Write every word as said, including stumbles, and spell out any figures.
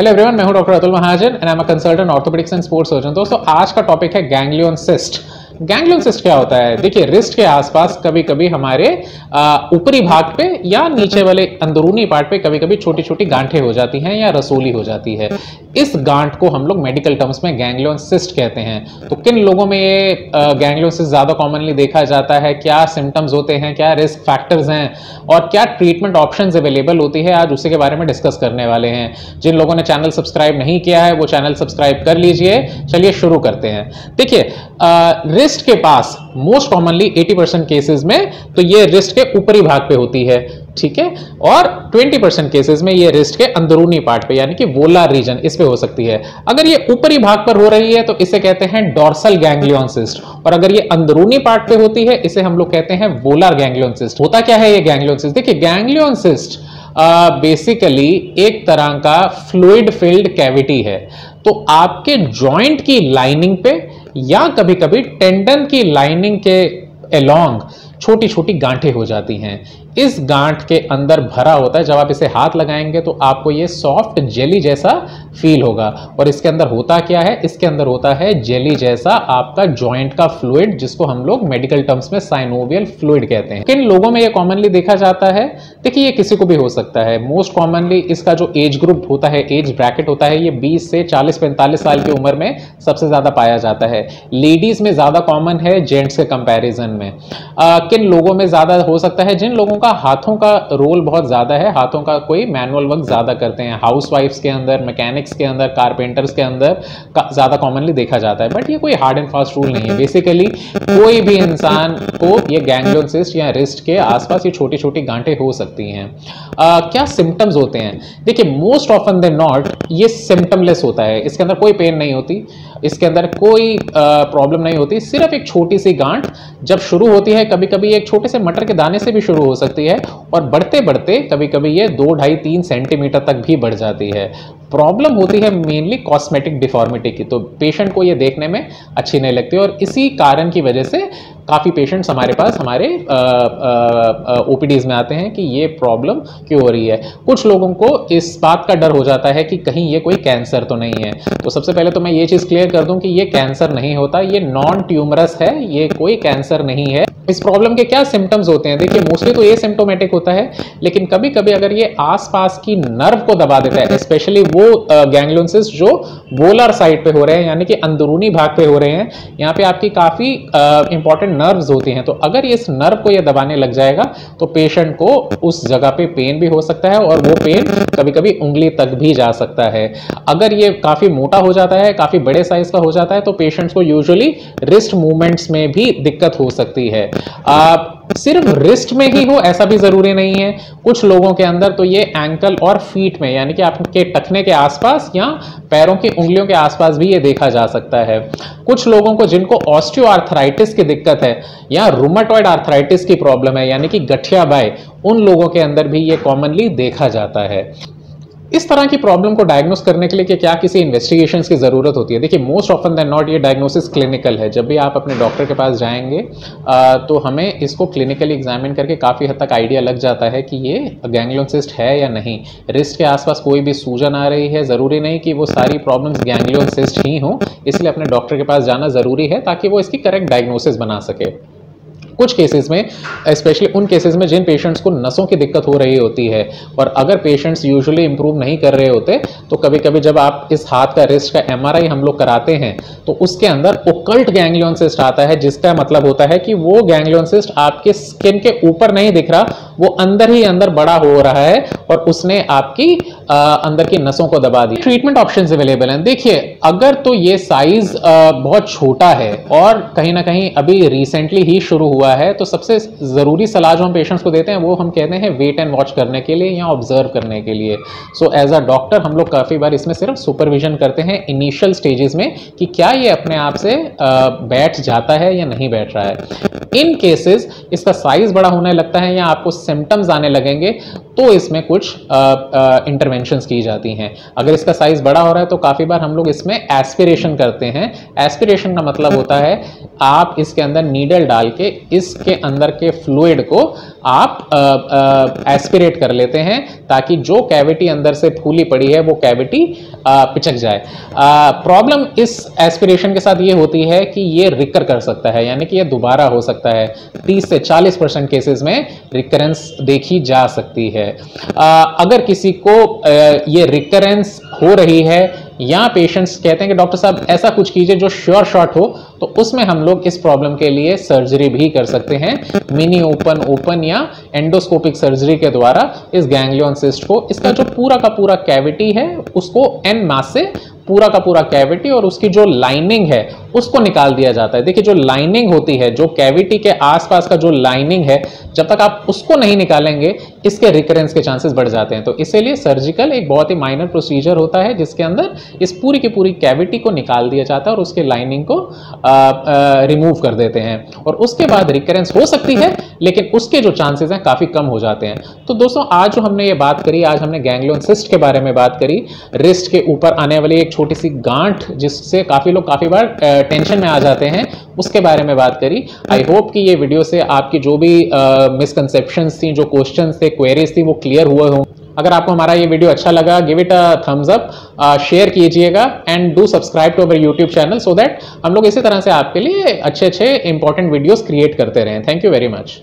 Hello everyone, मैं हूं doctor Atul Mahajan and I am a consultant orthopaedics and sports surgeon. दोस्तों, आज का टॉपिक है गैंग्लियन सिस्ट। गैंग्लियन सिस्ट क्या होता है? देखिए, रिस्ट के आसपास कभी कभी हमारे ऊपरी भाग पे या नीचे वाले अंदरूनी पार्ट पे कभी कभी छोटी छोटी गांठें हो जाती हैं या रसूली हो जाती है। इस गांठ को हम लोग मेडिकल टर्म्स में गैंग्लियन सिस्ट कहते हैं। तो किन लोगों में ये गैंग्लियन सिस्ट ज़्यादा कॉमनली देखा जाता है, क्या सिम्टम्स होते हैं, क्या रिस्क फैक्टर्स हैं और क्या ट्रीटमेंट ऑप्शन अवेलेबल होती है, आज उसी के बारे में डिस्कस करने वाले हैं। जिन लोगों ने चैनल सब्सक्राइब नहीं किया है वो चैनल सब्सक्राइब कर लीजिए। चलिए शुरू करते हैं। देखिए, रिस्ट के पास मोस्ट कॉमनली अस्सी परसेंट केसेस में तो ये रिस्ट के ऊपरी भाग पे होती है, ठीक है, और बीस परसेंट केसेस में ये रिस्ट के अंदरूनी पार्ट पे यानी कि वोलार रीजन, इस पे हो सकती है। अगर ये ऊपरी भाग पर हो रही है तो इसे कहते हैं डॉर्सल गैंग्लियन सिस्ट, और अगर ये अंदरूनी पार्ट पे होती है इसे हम लोग कहते हैं वोलार गैंग्लियन सिस्ट। होता क्या है ये गैंग्लियन सिस्ट? देखिए, गैंग्लियन सिस्ट बेसिकली एक तरह का फ्लूइड फिल्ड कैविटी है। तो आपके जॉइंट की लाइनिंग पे या कभी कभी टेंडन की लाइनिंग के एलोंग छोटी छोटी गांठें हो जाती हैं। इस गांठ के अंदर भरा होता है, जब आप इसे हाथ लगाएंगे तो आपको ये सॉफ्ट जेली जैसा फील होगा। और इसके अंदर होता क्या है? इसके अंदर होता है जेली जैसा आपका जॉइंट का फ्लूइड, जिसको हम लोग मेडिकल टर्म्स में साइनोवियल फ्लूइड कहते हैं। किन लोगों में ये कॉमनली देखा जाता है? देखिए, ये किसी को भी हो सकता है। मोस्ट कॉमनली इसका जो एज ग्रुप होता है, एज ब्रैकेट होता है, ये बीस से चालीस पैंतालीस साल की उम्र में सबसे ज़्यादा पाया जाता है। लेडीज़ में ज़्यादा कॉमन है जेंट्स के कंपेरिजन में। आ, किन लोगों में ज़्यादा हो सकता है? जिन लोगों का हाथों का रोल बहुत ज़्यादा है, हाथों का कोई मैनुअल वर्क ज़्यादा करते हैं। हाउसवाइफ्स के अंदर, मैकेनिक्स के अंदर, कारपेंटर्स के अंदर ज़्यादा कॉमनली देखा जाता है। बट ये कोई हार्ड एंड फास्ट रूल नहीं है। बेसिकली कोई भी इंसान को ये गैंग्लियन सिस्ट या रिस्ट के आसपास ये छोटी छोटी गांठें हो सकती हैं। आ, क्या सिम्टम्स होते हैं? देखिए, मोस्ट ऑफन देन नॉट ये सिम्टमलेस होता है। इसके अंदर कोई पेन नहीं होती, इसके अंदर कोई प्रॉब्लम नहीं होती, सिर्फ एक छोटी सी गांठ जब शुरू होती है, कभी कभी एक छोटे से मटर के दाने से भी शुरू हो सकती है और बढ़ते बढ़ते कभी कभी ये दो ढाई तीन सेंटीमीटर तक भी बढ़ जाती है। प्रॉब्लम होती है मेनली कॉस्मेटिक डिफॉर्मिटी की, तो पेशेंट को ये देखने में अच्छी नहीं लगती और इसी कारण की वजह से काफ़ी पेशेंट्स हमारे पास हमारे ओपीडीज में आते हैं कि ये प्रॉब्लम क्यों हो रही है। कुछ लोगों को इस बात का डर हो जाता है कि कहीं ये कोई कैंसर तो नहीं है। तो सबसे पहले तो मैं ये चीज़ क्लियर कर दूं कि ये कैंसर नहीं होता, ये नॉन ट्यूमरस है, ये कोई कैंसर नहीं है। इस प्रॉब्लम के क्या सिम्टम्स होते हैं? देखिए, मोस्टली तो ये सिम्टोमेटिक होता है, लेकिन कभी कभी अगर ये आसपास की नर्व को दबा देता है, स्पेशली वो गैंग्लियन सिस्ट जो वोलर साइड पे हो रहे हैं यानी कि अंदरूनी भाग पे हो रहे हैं, यहाँ पे आपकी काफ़ी इंपॉर्टेंट नर्व्स होती हैं। तो अगर इस नर्व को ये दबाने लग जाएगा तो पेशेंट को उस जगह पे पेन भी हो सकता है और वो पेन कभी कभी उंगली तक भी जा सकता है। अगर ये काफ़ी मोटा हो जाता है, काफ़ी बड़े साइज का हो जाता है, तो पेशेंट्स को यूजुअली रिस्ट मूवमेंट्स में भी दिक्कत हो सकती है। आप सिर्फ रिस्ट में ही हो ऐसा भी ज़रूरी नहीं है। कुछ लोगों के अंदर तो ये एंकल और फीट में यानी कि आपके टखने के आसपास या पैरों की उंगलियों के आसपास भी ये देखा जा सकता है। कुछ लोगों को जिनको ऑस्टियोआर्थराइटिस की दिक्कत है या रूमेटॉइड आर्थराइटिस की प्रॉब्लम है यानी कि गठिया बाय, उन लोगों के अंदर भी ये कॉमनली देखा जाता है। इस तरह की प्रॉब्लम को डायग्नोस करने के लिए कि क्या किसी इन्वेस्टिगेशंस की ज़रूरत होती है? देखिए, मोस्ट ऑफन दैन नॉट ये डायग्नोसिस क्लिनिकल है। जब भी आप अपने डॉक्टर के पास जाएंगे आ, तो हमें इसको क्लिनिकली एग्जामिन करके काफ़ी हद तक आइडिया लग जाता है कि ये गैंग्लियन सिस्ट है या नहीं। रिस्ट के आसपास कोई भी सूजन आ रही है, ज़रूरी नहीं कि वो सारी प्रॉब्लम्स गैंग्लियन सिस्ट ही हों, इसलिए अपने डॉक्टर के पास जाना ज़रूरी है ताकि वो इसकी करेक्ट डायग्नोसिस बना सके। कुछ केसेस में, स्पेशली उन केसेस में जिन पेशेंट्स को नसों की दिक्कत हो रही होती है और अगर पेशेंट्स यूजुअली इंप्रूव नहीं कर रहे होते, तो कभी कभी जब आप इस हाथ का रिस्ट का एमआरआई हम लोग कराते हैं तो उसके अंदर ओकल्ट गैंग्लियन सिस्ट आता है, जिसका मतलब होता है कि वो गैंग्लियन सिस्ट आपके स्किन के ऊपर नहीं दिख रहा, वो अंदर ही अंदर बड़ा हो रहा है और उसने आपकी आ, अंदर की नसों को दबा दी। ट्रीटमेंट ऑप्शंस अवेलेबल हैं। देखिए, अगर तो ये साइज बहुत छोटा है और कहीं ना कहीं अभी रिसेंटली ही शुरू हुआ है, तो सबसे जरूरी सलाह जो हम पेशेंट्स को देते हैं वो हम कहते हैं वेट एंड वॉच करने के लिए या ऑब्जर्व करने के लिए। सो एज अ डॉक्टर हम लोग काफ़ी बार इसमें सिर्फ सुपरविजन करते हैं इनिशियल स्टेजेस में कि क्या ये अपने आप से बैठ जाता है या नहीं बैठ रहा है। इन केसेस इसका साइज बड़ा होने लगता है या आपको सिम्टम्स आने लगेंगे तो इसमें कुछ इंटरवेंशंस की जाती हैं। अगर इसका साइज बड़ा हो रहा है तो काफ़ी बार हम लोग इसमें एस्पिरेशन करते हैं। एस्पिरेशन का मतलब होता है आप इसके अंदर नीडल डाल के इसके अंदर के फ्लूइड को आप आ, आ, एस्पिरेट कर लेते हैं ताकि जो कैविटी अंदर से फूली पड़ी है वो कैविटी आ, पिचक जाए। प्रॉब्लम इस एस्पिरेशन के साथ ये होती है कि ये रिकर कर सकता है, यानी कि ये दोबारा हो सकता है। तीस से चालीस परसेंट केसेस में रिकरेंस देखी जा सकती है। आ, अगर किसी को आ, ये रिकरेंस हो रही है या पेशेंट्स कहते हैं कि डॉक्टर साहब ऐसा कुछ कीजिए जो श्योर शॉट हो, तो उसमें हम लोग इस प्रॉब्लम के लिए सर्जरी भी कर सकते हैं। मिनी ओपन, ओपन या एंडोस्कोपिक सर्जरी के द्वारा इस गैंग्लियन सिस्ट को, इसका जो पूरा का पूरा कैविटी है उसको एन मास से पूरा का पूरा कैविटी और उसकी जो लाइनिंग है उसको निकाल दिया जाता है। देखिए जो लाइनिंग होती है, जो कैविटी के आसपास का जो लाइनिंग है, जब तक आप उसको नहीं निकालेंगे इसके रिकरेंस के चांसेस बढ़ जाते हैं। तो इसीलिए सर्जिकल एक बहुत ही माइनर प्रोसीजर होता है जिसके अंदर इस पूरी की पूरी कैविटी को निकाल दिया जाता है और उसके लाइनिंग को आ, आ, रिमूव कर देते हैं, और उसके बाद रिकरेंस हो सकती है लेकिन उसके जो चांसेस हैं काफ़ी कम हो जाते हैं। तो दोस्तों आज जो हमने ये बात करी, आज हमने गैंग्लियन सिस्ट के बारे में बात करी, रिस्ट के ऊपर आने वाली एक छोटी सी गांठ जिससे काफ़ी लोग काफ़ी बार टेंशन में आ जाते हैं, उसके बारे में बात करी। आई होप कि ये वीडियो से आपकी जो भी मिसकंसेप्शंस uh, थी, जो क्वेश्चंस थे, क्वेरीज थी, वो क्लियर हुए हों। अगर आपको हमारा ये वीडियो अच्छा लगा, give it a thumbs up, share कीजिएगा and do subscribe to our YouTube channel so that हम लोग इसी तरह से आपके लिए अच्छे अच्छे इंपॉर्टेंट वीडियोज़ क्रिएट करते रहें। Thank you very much.